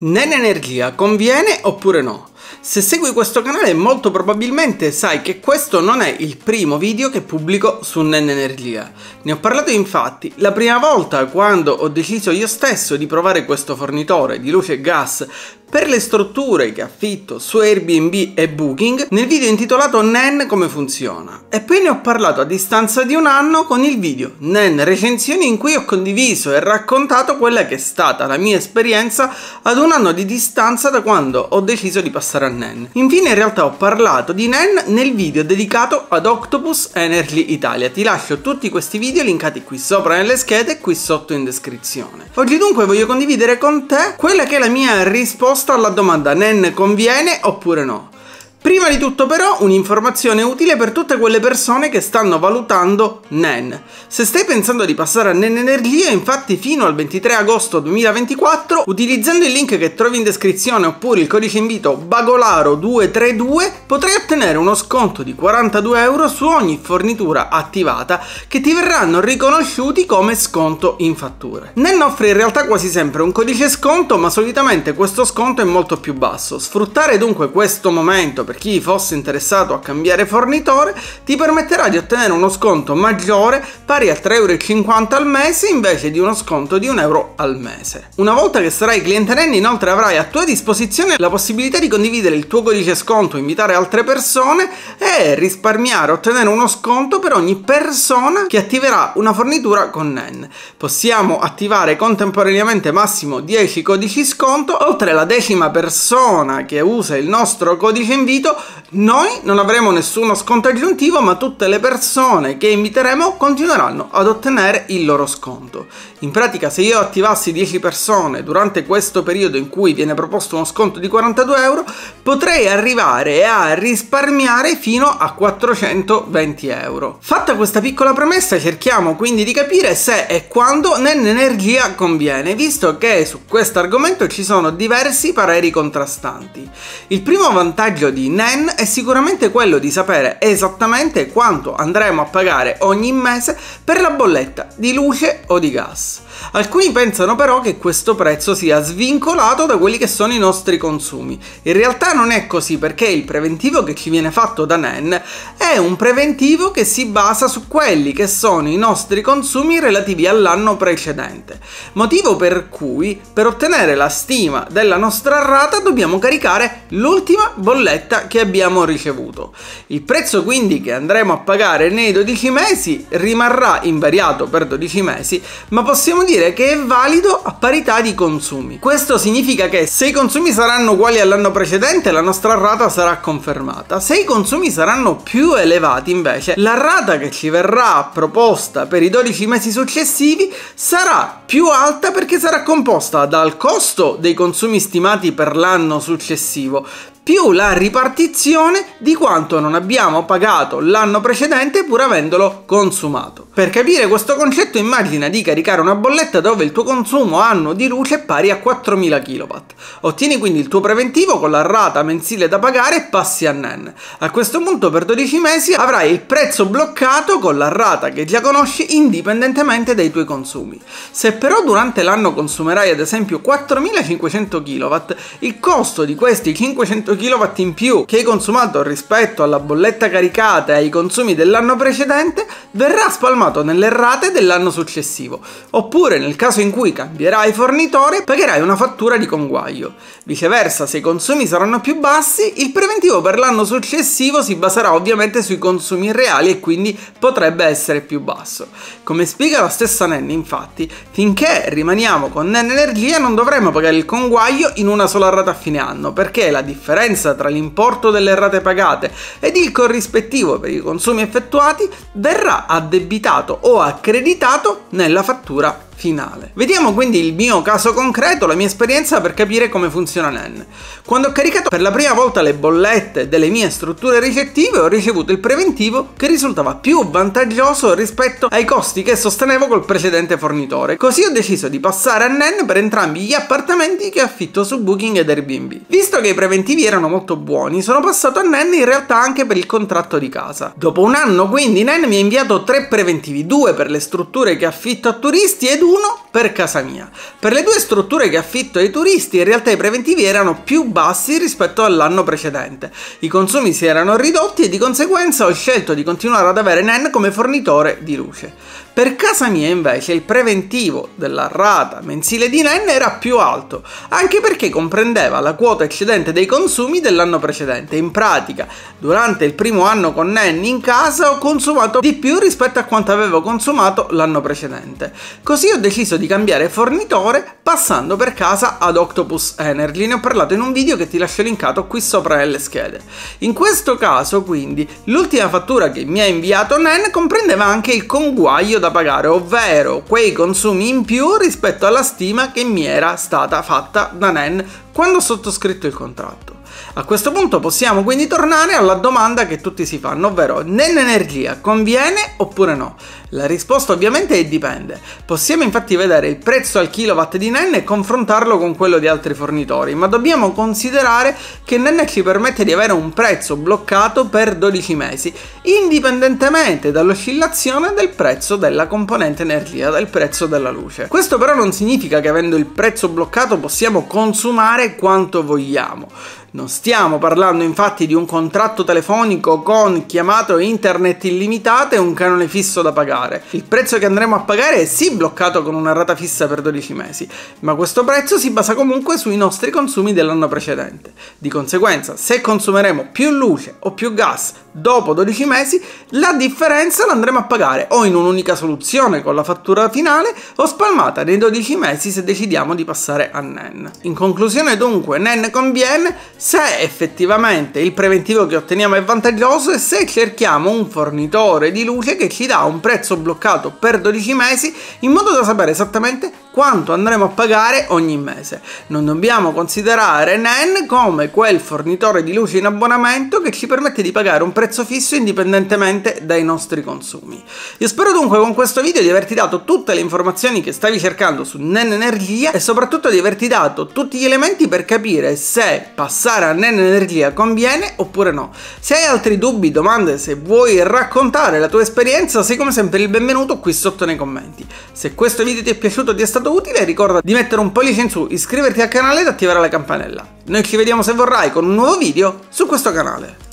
Nen Energia conviene oppure no? Se segui questo canale molto probabilmente sai che questo non è il primo video che pubblico su Nen Energia. Ne ho parlato infatti la prima volta quando ho deciso io stesso di provare questo fornitore di luce e gas per le strutture che affitto su Airbnb e Booking nel video intitolato Nen come funziona, e poi ne ho parlato a distanza di un anno con il video Nen recensioni in cui ho condiviso e raccontato quella che è stata la mia esperienza ad un anno di distanza da quando ho deciso di passare a Nen. Infine in realtà ho parlato di Nen nel video dedicato ad Octopus Energy Italia. Ti lascio tutti questi video linkati qui sopra nelle schede e qui sotto in descrizione. Oggi dunque voglio condividere con te quella che è la mia risposta alla domanda Nen conviene oppure no. Prima di tutto però un'informazione utile per tutte quelle persone che stanno valutando Nen. Se stai pensando di passare a Nen Energia, infatti fino al 23 agosto 2024, utilizzando il link che trovi in descrizione oppure il codice invito BAGOLARO232, potrai ottenere uno sconto di 42 euro su ogni fornitura attivata che ti verranno riconosciuti come sconto in fatture. Nen offre in realtà quasi sempre un codice sconto, ma solitamente questo sconto è molto più basso. Sfruttare dunque questo momento per chi fosse interessato a cambiare fornitore ti permetterà di ottenere uno sconto maggiore pari a 3,50 € al mese invece di uno sconto di 1 euro al mese. Una volta che sarai cliente NEN, inoltre avrai a tua disposizione la possibilità di condividere il tuo codice sconto, invitare altre persone e risparmiare, ottenere uno sconto per ogni persona che attiverà una fornitura con NEN. Possiamo attivare contemporaneamente massimo 10 codici sconto. Oltre la 10ª persona che usa il nostro codice invito noi non avremo nessuno sconto aggiuntivo, ma tutte le persone che inviteremo continueranno ad ottenere il loro sconto. In pratica, se io attivassi 10 persone durante questo periodo in cui viene proposto uno sconto di 42 euro, potrei arrivare a risparmiare fino a 420 euro. Fatta questa piccola premessa, cerchiamo quindi di capire se e quando Nen Energia conviene, visto che su questo argomento ci sono diversi pareri contrastanti. Il primo vantaggio di Nen è sicuramente quello di sapere esattamente quanto andremo a pagare ogni mese per la bolletta di luce o di gas. Alcuni pensano però che questo prezzo sia svincolato da quelli che sono i nostri consumi. In realtà non è così, perché il preventivo che ci viene fatto da Nen è un preventivo che si basa su quelli che sono i nostri consumi relativi all'anno precedente, motivo per cui per ottenere la stima della nostra rata dobbiamo caricare l'ultima bolletta che abbiamo ricevuto. Il prezzo quindi che andremo a pagare nei 12 mesi rimarrà invariato per 12 mesi, ma possiamo dire che è valido a parità di consumi. Questo significa che se i consumi saranno uguali all'anno precedente la nostra rata sarà confermata, se i consumi saranno più elevati invece la rata che ci verrà proposta per i 12 mesi successivi sarà più alta, perché sarà composta dal costo dei consumi stimati per l'anno successivo più la ripartizione di quanto non abbiamo pagato l'anno precedente pur avendolo consumato. Per capire questo concetto immagina di caricare una bolletta dove il tuo consumo annuo di luce è pari a 4000 kW. Ottieni quindi il tuo preventivo con la rata mensile da pagare e passi a Nen. A questo punto per 12 mesi avrai il prezzo bloccato con la rata che già conosci indipendentemente dai tuoi consumi. Se però durante l'anno consumerai ad esempio 4500 kW, il costo di questi 500 kW in più che hai consumato rispetto alla bolletta caricata e ai consumi dell'anno precedente verrà spalmato nelle rate dell'anno successivo, oppure nel caso in cui cambierai fornitore pagherai una fattura di conguaglio. Viceversa, se i consumi saranno più bassi il preventivo per l'anno successivo si baserà ovviamente sui consumi reali e quindi potrebbe essere più basso. Come spiega la stessa Nen, infatti, finché rimaniamo con Nen Energia non dovremo pagare il conguaglio in una sola rata a fine anno, perché la differenza tra l'importo delle rate pagate ed il corrispettivo per i consumi effettuati verrà addebitato o accreditato nella fattura finale. Vediamo quindi il mio caso concreto, la mia esperienza, per capire come funziona Nen. Quando ho caricato per la prima volta le bollette delle mie strutture ricettive ho ricevuto il preventivo che risultava più vantaggioso rispetto ai costi che sostenevo col precedente fornitore. Così ho deciso di passare a Nen per entrambi gli appartamenti che affitto su Booking ed Airbnb. Visto che i preventivi erano molto buoni sono passato a Nen in realtà anche per il contratto di casa. Dopo un anno quindi Nen mi ha inviato 3 preventivi, 2 per le strutture che affitto a turisti e 2 uno per casa mia. Per le due strutture che affitto ai turisti in realtà i preventivi erano più bassi rispetto all'anno precedente, i consumi si erano ridotti e di conseguenza ho scelto di continuare ad avere NEN come fornitore di luce. Per casa mia invece il preventivo della rata mensile di NEN era più alto, anche perché comprendeva la quota eccedente dei consumi dell'anno precedente. In pratica, durante il primo anno con NEN in casa ho consumato di più rispetto a quanto avevo consumato l'anno precedente. Così ho deciso di cambiare fornitore passando per casa ad Octopus Energy, ne ho parlato in un video che ti lascio linkato qui sopra nelle schede. In questo caso quindi l'ultima fattura che mi ha inviato NEN comprendeva anche il conguaglio da pagare, ovvero quei consumi in più rispetto alla stima che mi era stata fatta da NEN quando ho sottoscritto il contratto. A questo punto possiamo quindi tornare alla domanda che tutti si fanno, ovvero NEN Energia conviene oppure no? La risposta ovviamente è dipende. Possiamo infatti vedere il prezzo al kilowatt di NEN e confrontarlo con quello di altri fornitori, ma dobbiamo considerare che NEN ci permette di avere un prezzo bloccato per 12 mesi, indipendentemente dall'oscillazione del prezzo della componente energia, del prezzo della luce. Questo però non significa che avendo il prezzo bloccato possiamo consumare quanto vogliamo. Non stiamo parlando infatti di un contratto telefonico con chiamato internet illimitato e un canone fisso da pagare. Il prezzo che andremo a pagare è sì bloccato con una rata fissa per 12 mesi, ma questo prezzo si basa comunque sui nostri consumi dell'anno precedente. Di conseguenza, se consumeremo più luce o più gas dopo 12 mesi, la differenza la andremo a pagare o in un'unica soluzione con la fattura finale o spalmata nei 12 mesi se decidiamo di passare a NEN. In conclusione dunque, NEN conviene se effettivamente il preventivo che otteniamo è vantaggioso e se cerchiamo un fornitore di luce che ci dà un prezzo bloccato per 12 mesi in modo da sapere esattamente quanto andremo a pagare ogni mese. Non dobbiamo considerare NEN come quel fornitore di luce in abbonamento che ci permette di pagare un prezzo fisso indipendentemente dai nostri consumi. Io spero dunque con questo video di averti dato tutte le informazioni che stavi cercando su NEN Energia e soprattutto di averti dato tutti gli elementi per capire se passare a NEN Energia conviene oppure no. Se hai altri dubbi, domande, se vuoi raccontare la tua esperienza, sei come sempre il benvenuto qui sotto nei commenti. Se questo video ti è piaciuto, ti è stato utile, ricorda di mettere un pollice in su, iscriverti al canale ed attivare la campanella. Noi ci vediamo se vorrai con un nuovo video su questo canale.